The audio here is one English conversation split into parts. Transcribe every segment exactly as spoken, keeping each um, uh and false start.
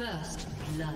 First blood. Whoa!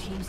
Team's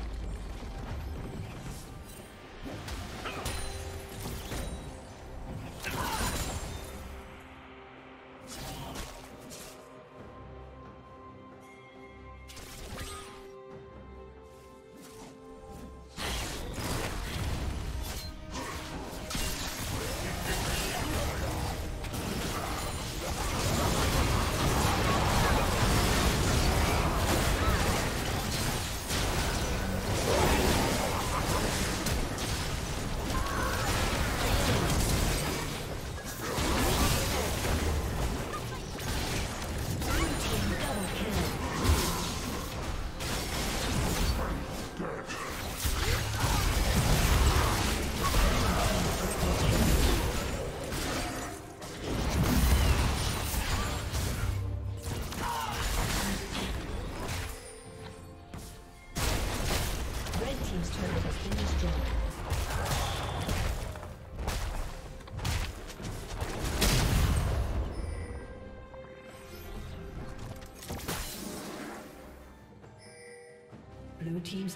Team's turret has been destroyed. Blue team's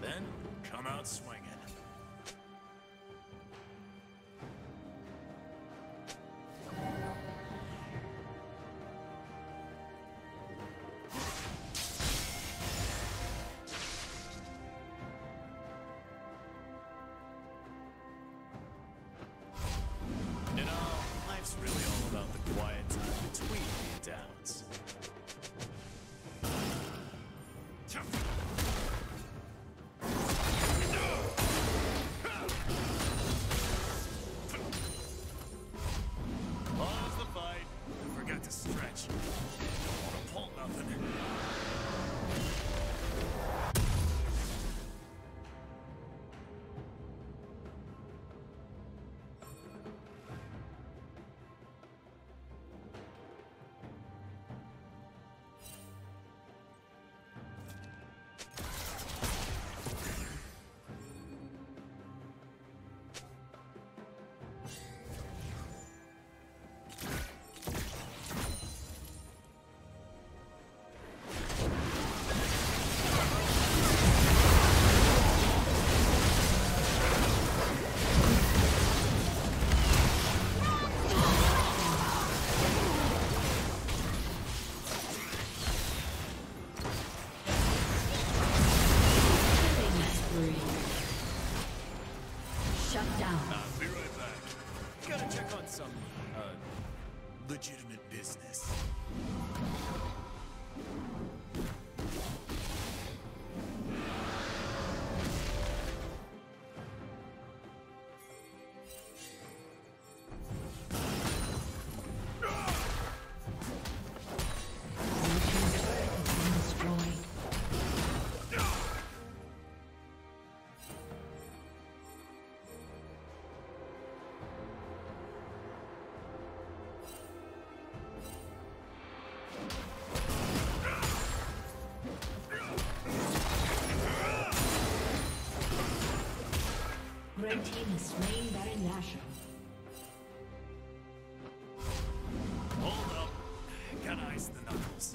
Then come out swinging. You know, life's really all about the quiet time between the downs. Red team has slain Baron Nashor. Hold up. Gotta ice the knuckles.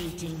Dominating.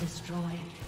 Destroyed.